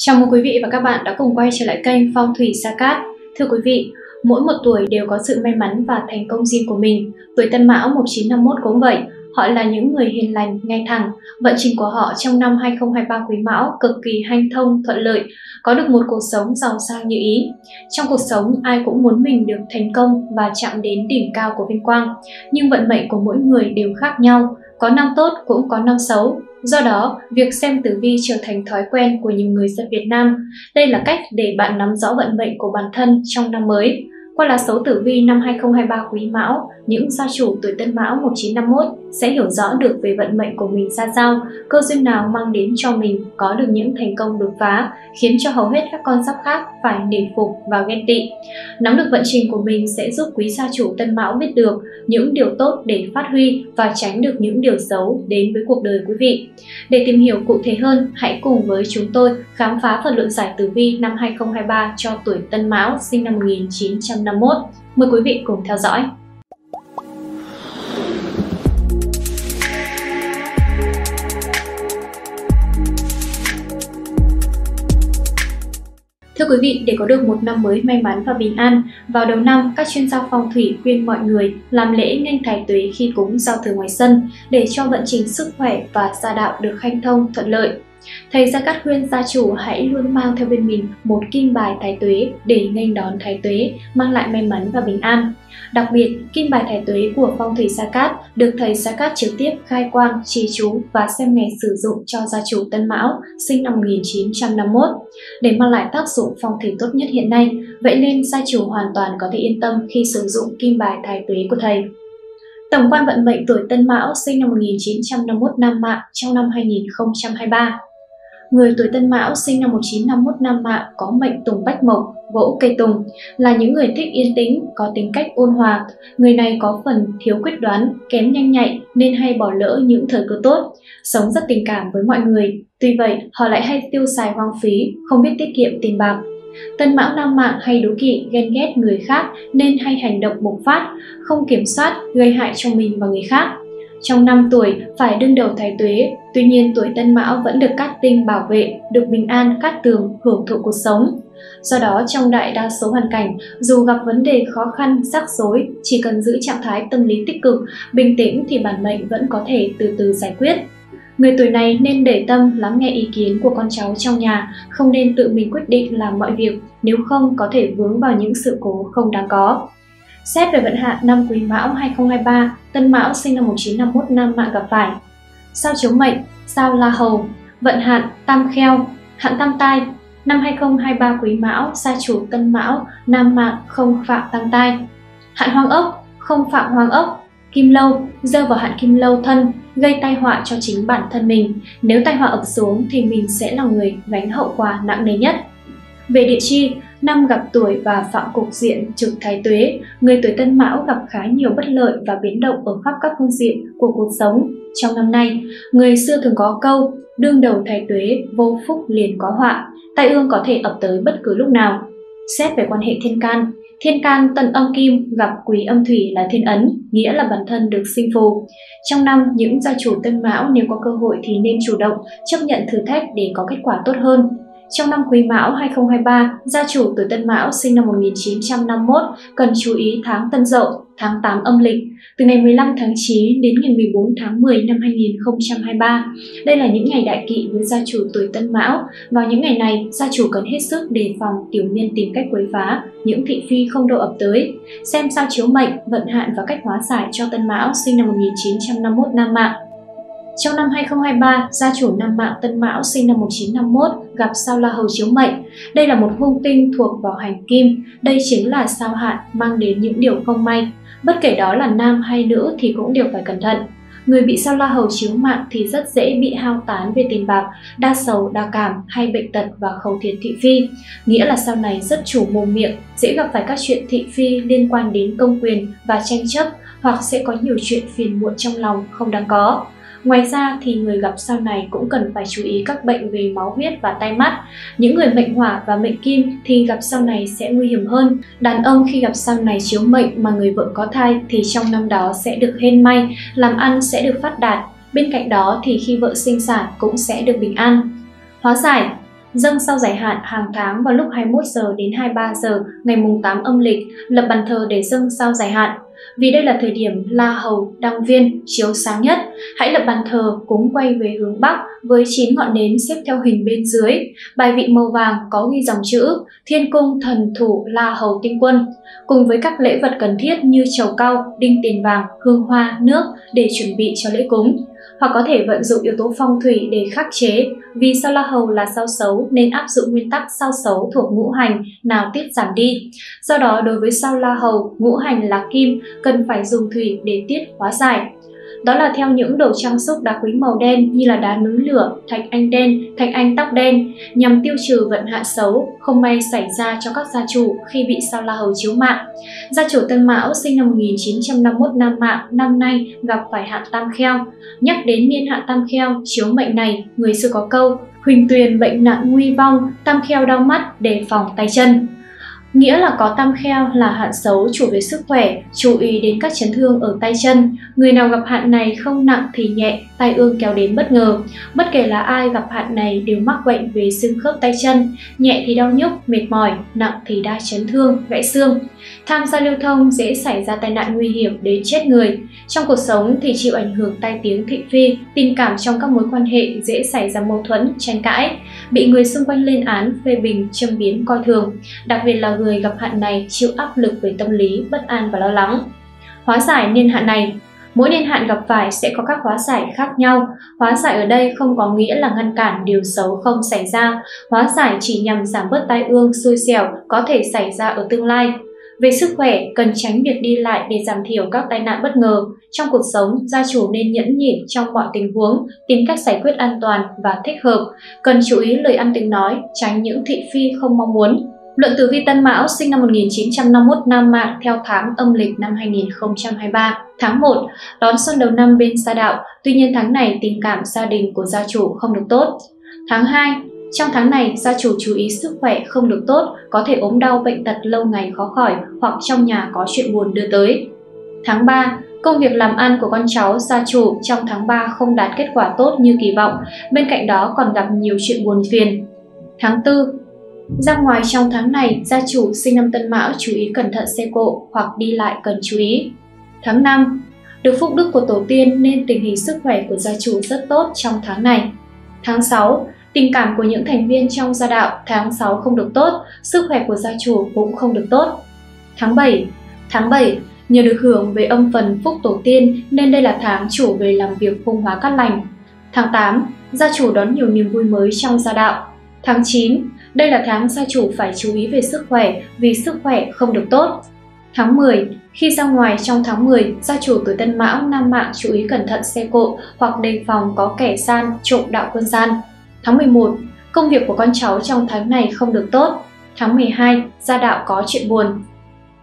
Chào mừng quý vị và các bạn đã cùng quay trở lại kênh Phong Thủy Gia Cát. Thưa quý vị, mỗi một tuổi đều có sự may mắn và thành công riêng của mình. Tuổi Tân Mão 1951 cũng vậy, họ là những người hiền lành, ngay thẳng. Vận trình của họ trong năm 2023 Quý Mão cực kỳ hanh thông, thuận lợi, có được một cuộc sống giàu sang như ý. Trong cuộc sống, ai cũng muốn mình được thành công và chạm đến đỉnh cao của vinh quang. Nhưng vận mệnh của mỗi người đều khác nhau, có năm tốt cũng có năm xấu. Do đó, việc xem tử vi trở thành thói quen của nhiều người dân Việt Nam. Đây là cách để bạn nắm rõ vận mệnh của bản thân trong năm mới. Qua lá số tử vi năm 2023 Quý Mão, những gia chủ tuổi Tân Mão 1951 sẽ hiểu rõ được về vận mệnh của mình ra sao, cơ duyên nào mang đến cho mình có được những thành công đột phá, khiến cho hầu hết các con giáp khác phải nể phục và ghen tị. Nắm được vận trình của mình sẽ giúp quý gia chủ Tân Mão biết được những điều tốt để phát huy và tránh được những điều xấu đến với cuộc đời quý vị. Để tìm hiểu cụ thể hơn, hãy cùng với chúng tôi khám phá phần luận giải tử vi năm 2023 cho tuổi Tân Mão sinh năm 1951. Mời quý vị cùng theo dõi. Thưa quý vị, để có được một năm mới may mắn và bình an, vào đầu năm, các chuyên gia phong thủy khuyên mọi người làm lễ nghênh thái tuế khi cúng giao thừa ngoài sân để cho vận trình sức khỏe và gia đạo được hanh thông thuận lợi. Thầy Gia Cát khuyên gia chủ hãy luôn mang theo bên mình một kim bài thái tuế để nghênh đón thái tuế, mang lại may mắn và bình an. Đặc biệt, kim bài thái tuế của phong thủy Gia Cát được thầy Gia Cát trực tiếp khai quang, trì chú và xem ngày sử dụng cho gia chủ Tân Mão sinh năm 1951 để mang lại tác dụng phong thủy tốt nhất hiện nay. Vậy nên gia chủ hoàn toàn có thể yên tâm khi sử dụng kim bài thái tuế của thầy. Tổng quan vận mệnh tuổi Tân Mão sinh năm 1951 Nam Mạng trong năm 2023. Người tuổi Tân Mão sinh năm 1951 Nam Mạo có mệnh Tùng Bách Mộc, Võ Cây Tùng, là những người thích yên tĩnh, có tính cách ôn hòa. Người này có phần thiếu quyết đoán, kém nhanh nhạy nên hay bỏ lỡ những thời cơ tốt, sống rất tình cảm với mọi người. Tuy vậy, họ lại hay tiêu xài hoang phí, không biết tiết kiệm tiền bạc. Tân Mão Nam Mạng hay đố kỵ, ghen ghét người khác nên hay hành động bộc phát, không kiểm soát, gây hại cho mình và người khác. Trong 5 tuổi phải đương đầu thái tuế, tuy nhiên tuổi Tân Mão vẫn được cát tinh bảo vệ, được bình an, cát tường, hưởng thụ cuộc sống. Do đó, trong đại đa số hoàn cảnh, dù gặp vấn đề khó khăn, rắc rối, chỉ cần giữ trạng thái tâm lý tích cực, bình tĩnh thì bản mệnh vẫn có thể từ từ giải quyết. Người tuổi này nên để tâm lắng nghe ý kiến của con cháu trong nhà, không nên tự mình quyết định làm mọi việc, nếu không có thể vướng vào những sự cố không đáng có. Xét về vận hạn năm Quý Mão 2023, Tân Mão sinh năm 1951 Nam Mạng gặp phải sao chiếu mệnh, sao La Hầu, vận hạn Tam Kheo, hạn Tam Tai. Năm 2023 Quý Mão, gia chủ Tân Mão Nam Mạng không phạm Tam Tai. Hạn Hoang Ốc, không phạm Hoang Ốc. Kim Lâu, rơi vào hạn Kim Lâu thân, gây tai họa cho chính bản thân mình. Nếu tai họa ập xuống thì mình sẽ là người gánh hậu quả nặng nề nhất. Về địa chi, năm gặp tuổi và phạm cục diện trực thái tuế, người tuổi Tân Mão gặp khá nhiều bất lợi và biến động ở khắp các phương diện của cuộc sống. Trong năm nay, người xưa thường có câu, đương đầu thái tuế, vô phúc liền có họa, tai ương có thể ập tới bất cứ lúc nào. Xét về quan hệ thiên can tân âm kim gặp quý âm thủy là thiên ấn, nghĩa là bản thân được sinh phù. Trong năm, những gia chủ Tân Mão nếu có cơ hội thì nên chủ động, chấp nhận thử thách để có kết quả tốt hơn. Trong năm Quý Mão 2023, gia chủ tuổi Tân Mão sinh năm 1951 cần chú ý tháng Tân Dậu, tháng 8 âm lịch, từ ngày 15 tháng 9 đến ngày 14 tháng 10 năm 2023. Đây là những ngày đại kỵ với gia chủ tuổi Tân Mão. Vào những ngày này, gia chủ cần hết sức đề phòng tiểu nhân tìm cách quấy phá, những thị phi không đâu ập tới. Xem sao chiếu mệnh, vận hạn và cách hóa giải cho Tân Mão sinh năm 1951 Nam Mạng. Trong năm 2023, gia chủ Nam Mạng Tân Mão sinh năm 1951 gặp sao La Hầu chiếu mệnh. Đây là một hung tinh thuộc vào hành kim, đây chính là sao hạn mang đến những điều không may. Bất kể đó là nam hay nữ thì cũng đều phải cẩn thận. Người bị sao La Hầu chiếu mạng thì rất dễ bị hao tán về tiền bạc, đa sầu, đa cảm hay bệnh tật và khẩu thiệt thị phi. Nghĩa là sao này rất chủ mồm miệng, dễ gặp phải các chuyện thị phi liên quan đến công quyền và tranh chấp, hoặc sẽ có nhiều chuyện phiền muộn trong lòng không đáng có. Ngoài ra thì người gặp sao này cũng cần phải chú ý các bệnh về máu huyết và tai mắt. Những người mệnh hỏa và mệnh kim thì gặp sao này sẽ nguy hiểm hơn. Đàn ông khi gặp sao này chiếu mệnh mà người vợ có thai thì trong năm đó sẽ được hên may, làm ăn sẽ được phát đạt. Bên cạnh đó thì khi vợ sinh sản cũng sẽ được bình an. Hóa giải. dâng sau giải hạn hàng tháng vào lúc 21 giờ đến 23 giờ ngày mùng 8 âm lịch, lập bàn thờ để dâng sau giải hạn. Vì đây là thời điểm La Hầu, Đăng Viên chiếu sáng nhất, hãy lập bàn thờ cúng quay về hướng Bắc với 9 ngọn nến xếp theo hình bên dưới. Bài vị màu vàng có ghi dòng chữ Thiên Cung Thần Thủ La Hầu Tinh Quân, cùng với các lễ vật cần thiết như trầu cau, đinh tiền vàng, hương hoa, nước để chuẩn bị cho lễ cúng. Hoặc có thể vận dụng yếu tố phong thủy để khắc chế, vì sao La Hầu là sao xấu nên áp dụng nguyên tắc sao xấu thuộc ngũ hành nào tiết giảm đi. Do đó đối với sao La Hầu, ngũ hành là kim, cần phải dùng thủy để tiết hóa giải. Đó là theo những đồ trang sức đá quý màu đen như là đá núi lửa, thạch anh đen, thạch anh tóc đen, nhằm tiêu trừ vận hạn xấu, không may xảy ra cho các gia chủ khi bị sao La Hầu chiếu mạng. Gia chủ Tân Mão sinh năm 1951 Nam Mạng, năm nay gặp phải hạn Tam Kheo. Nhắc đến niên hạn Tam Kheo chiếu mệnh này, người xưa có câu Huỳnh Tuyền bệnh nạn nguy vong, Tam Kheo đau mắt đề phòng tay chân. Nghĩa là có Tam Kheo là hạn xấu chủ về sức khỏe, chú ý đến các chấn thương ở tay chân. Người nào gặp hạn này không nặng thì nhẹ, tai ương kéo đến bất ngờ. Bất kể là ai gặp hạn này đều mắc bệnh về xương khớp tay chân, nhẹ thì đau nhức, mệt mỏi, nặng thì đa chấn thương, gãy xương. Tham gia lưu thông dễ xảy ra tai nạn nguy hiểm đến chết người. Trong cuộc sống thì chịu ảnh hưởng tai tiếng thị phi, tình cảm trong các mối quan hệ dễ xảy ra mâu thuẫn, tranh cãi, bị người xung quanh lên án, phê bình, châm biếm coi thường. Đặc biệt là người gặp hạn này chịu áp lực về tâm lý, bất an và lo lắng. Hóa giải niên hạn này. Mỗi niên hạn gặp phải sẽ có các hóa giải khác nhau. Hóa giải ở đây không có nghĩa là ngăn cản điều xấu không xảy ra. Hóa giải chỉ nhằm giảm bớt tai ương, xui xẻo có thể xảy ra ở tương lai. Về sức khỏe, cần tránh việc đi lại để giảm thiểu các tai nạn bất ngờ. Trong cuộc sống, gia chủ nên nhẫn nhịn trong mọi tình huống, tìm cách giải quyết an toàn và thích hợp. Cần chú ý lời ăn tiếng nói, tránh những thị phi không mong muốn. Luận tử vi Tân Mão sinh năm 1951 Nam Mạng theo tháng âm lịch năm 2023. Tháng 1, đón xuân đầu năm bên gia đạo, tuy nhiên tháng này tình cảm gia đình của gia chủ không được tốt. Tháng 2, trong tháng này gia chủ chú ý sức khỏe không được tốt, có thể ốm đau bệnh tật lâu ngày khó khỏi hoặc trong nhà có chuyện buồn đưa tới. Tháng 3, công việc làm ăn của con cháu gia chủ trong tháng 3 không đạt kết quả tốt như kỳ vọng, bên cạnh đó còn gặp nhiều chuyện buồn phiền. Tháng 4, ra ngoài trong tháng này, gia chủ sinh năm Tân Mão chú ý cẩn thận xe cộ hoặc đi lại cần chú ý. Tháng 5, được phúc đức của tổ tiên nên tình hình sức khỏe của gia chủ rất tốt trong tháng này. Tháng 6, tình cảm của những thành viên trong gia đạo tháng 6 không được tốt, sức khỏe của gia chủ cũng không được tốt. Tháng 7, nhờ được hưởng về âm phần phúc tổ tiên nên đây là tháng chủ về làm việc hung hóa cát lành. Tháng 8, gia chủ đón nhiều niềm vui mới trong gia đạo. Tháng 9, đây là tháng gia chủ phải chú ý về sức khỏe vì sức khỏe không được tốt. Tháng 10, khi ra ngoài trong tháng 10, gia chủ tuổi Tân Mão Nam Mạng chú ý cẩn thận xe cộ hoặc đề phòng có kẻ gian, trộm đạo quân gian. Tháng 11, công việc của con cháu trong tháng này không được tốt. Tháng 12, gia đạo có chuyện buồn.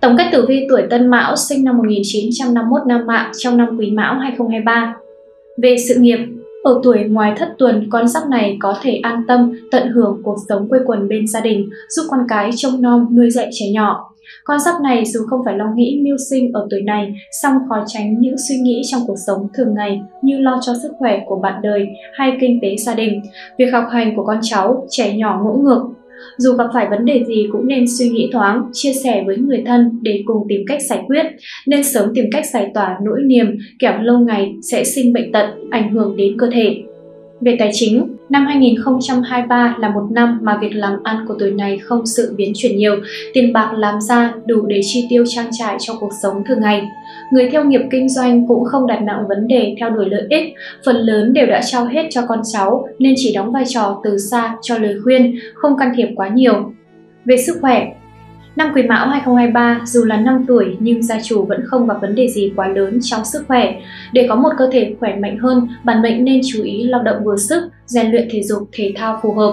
Tổng kết tử vi tuổi Tân Mão sinh năm 1951 Nam Mạng trong năm Quý Mão 2023. Về sự nghiệp, ở tuổi ngoài thất tuần, con giáp này có thể an tâm, tận hưởng cuộc sống quây quần bên gia đình, giúp con cái trông nom nuôi dạy trẻ nhỏ. Con giáp này dù không phải lo nghĩ mưu sinh ở tuổi này, song khó tránh những suy nghĩ trong cuộc sống thường ngày như lo cho sức khỏe của bạn đời hay kinh tế gia đình, việc học hành của con cháu, trẻ nhỏ ngỗ ngược. Dù gặp phải vấn đề gì cũng nên suy nghĩ thoáng, chia sẻ với người thân để cùng tìm cách giải quyết, nên sớm tìm cách giải tỏa nỗi niềm, kẻo lâu ngày sẽ sinh bệnh tật, ảnh hưởng đến cơ thể. Về tài chính, năm 2023 là một năm mà việc làm ăn của tuổi này không sự biến chuyển nhiều, tiền bạc làm ra đủ để chi tiêu trang trải cho cuộc sống thường ngày. Người theo nghiệp kinh doanh cũng không đặt nặng vấn đề theo đuổi lợi ích, phần lớn đều đã trao hết cho con cháu nên chỉ đóng vai trò từ xa cho lời khuyên, không can thiệp quá nhiều. Về sức khỏe, năm Quý Mão 2023 dù là 5 tuổi nhưng gia chủ vẫn không gặp vấn đề gì quá lớn trong sức khỏe. Để có một cơ thể khỏe mạnh hơn, bản mệnh nên chú ý lao động vừa sức, rèn luyện thể dục thể thao phù hợp.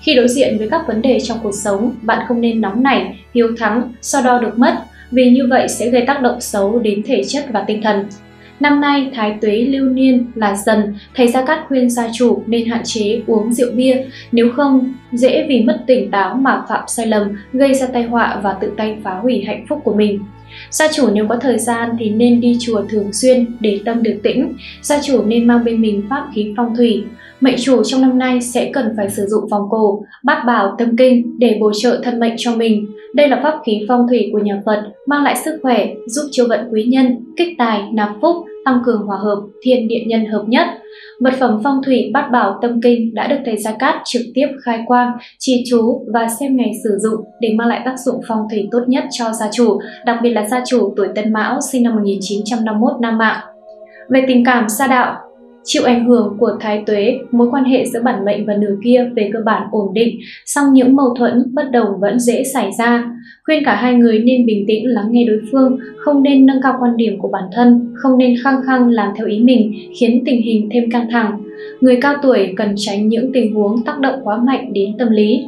Khi đối diện với các vấn đề trong cuộc sống, bạn không nên nóng nảy, hiếu thắng, so đo được mất, vì như vậy sẽ gây tác động xấu đến thể chất và tinh thần. Năm nay, Thái Tuế lưu niên là Dần, thầy Gia Cát khuyên gia chủ nên hạn chế uống rượu bia, nếu không dễ vì mất tỉnh táo mà phạm sai lầm, gây ra tai họa và tự tay phá hủy hạnh phúc của mình. Gia chủ nếu có thời gian thì nên đi chùa thường xuyên để tâm được tĩnh, gia chủ nên mang bên mình pháp khí phong thủy. mệnh chủ trong năm nay sẽ cần phải sử dụng vòng cổ, bát bảo tâm kinh để bổ trợ thân mệnh cho mình. Đây là pháp khí phong thủy của nhà Phật, mang lại sức khỏe, giúp chiêu vận quý nhân, kích tài, nạp phúc, tăng cường hòa hợp, thiên địa nhân hợp nhất. Vật phẩm phong thủy bát bảo tâm kinh đã được thầy Gia Cát trực tiếp khai quang, trì chú và xem ngày sử dụng để mang lại tác dụng phong thủy tốt nhất cho gia chủ, đặc biệt là gia chủ tuổi Tân Mão sinh năm 1951 nam mạng. Về tình cảm gia đạo, chịu ảnh hưởng của thái tuế, mối quan hệ giữa bản mệnh và nửa kia về cơ bản ổn định, song những mâu thuẫn, bất đồng vẫn dễ xảy ra. Khuyên cả hai người nên bình tĩnh lắng nghe đối phương, không nên nâng cao quan điểm của bản thân, không nên khăng khăng làm theo ý mình, khiến tình hình thêm căng thẳng. Người cao tuổi cần tránh những tình huống tác động quá mạnh đến tâm lý.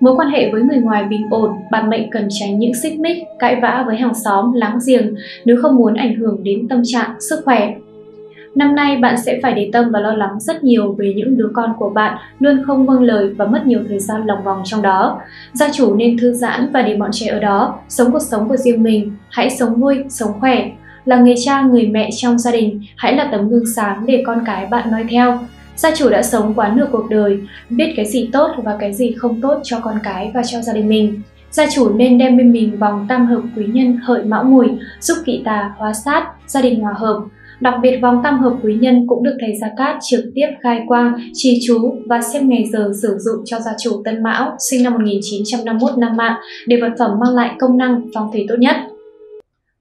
Mối quan hệ với người ngoài bình ổn, bản mệnh cần tránh những xích mích, cãi vã với hàng xóm, láng giềng nếu không muốn ảnh hưởng đến tâm trạng, sức khỏe. Năm nay, bạn sẽ phải để tâm và lo lắng rất nhiều về những đứa con của bạn luôn không vâng lời và mất nhiều thời gian lòng vòng trong đó. Gia chủ nên thư giãn và để bọn trẻ ở đó, sống cuộc sống của riêng mình, hãy sống vui, sống khỏe. Là người cha, người mẹ trong gia đình, hãy là tấm gương sáng để con cái bạn noi theo. Gia chủ đã sống quá nửa cuộc đời, biết cái gì tốt và cái gì không tốt cho con cái và cho gia đình mình. Gia chủ nên đem bên mình vòng tam hợp quý nhân hợi mão mùi, giúp kỵ tà, hóa sát, gia đình hòa hợp. Đặc biệt vòng tam hợp quý nhân cũng được thầy Gia Cát trực tiếp khai quang, trì chú và xem ngày giờ sử dụng cho gia chủ Tân Mão sinh năm 1951 nam mạng để vật phẩm mang lại công năng phong thủy tốt nhất.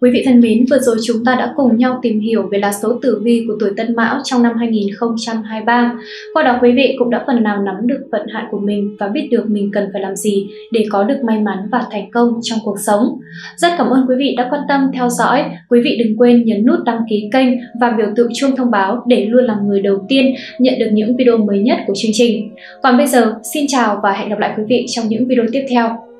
Quý vị thân mến, vừa rồi chúng ta đã cùng nhau tìm hiểu về lá số tử vi của tuổi Tân Mão trong năm 2023. Qua đó quý vị cũng đã phần nào nắm được vận hạn của mình và biết được mình cần phải làm gì để có được may mắn và thành công trong cuộc sống. Rất cảm ơn quý vị đã quan tâm theo dõi. Quý vị đừng quên nhấn nút đăng ký kênh và biểu tượng chuông thông báo để luôn là người đầu tiên nhận được những video mới nhất của chương trình. Còn bây giờ, xin chào và hẹn gặp lại quý vị trong những video tiếp theo.